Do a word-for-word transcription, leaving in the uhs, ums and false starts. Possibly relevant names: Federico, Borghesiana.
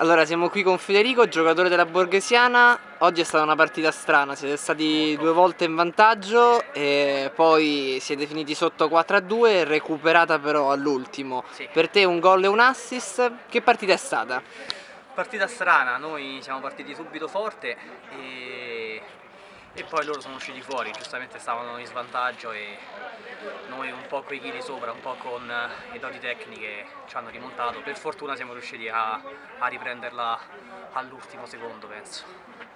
Allora, siamo qui con Federico, giocatore della Borghesiana. Oggi è stata una partita strana, siete stati due volte in vantaggio e poi siete finiti sotto quattro a due, recuperata però all'ultimo. Sì. Per te un gol e un assist, che partita è stata? Partita strana, noi siamo partiti subito forte e, e poi loro sono usciti fuori, giustamente stavano in svantaggio e noi un po' coi chili sopra, un po' con le doti tecniche ci hanno rimontato. Per fortuna siamo riusciti a, a riprenderla all'ultimo secondo, penso.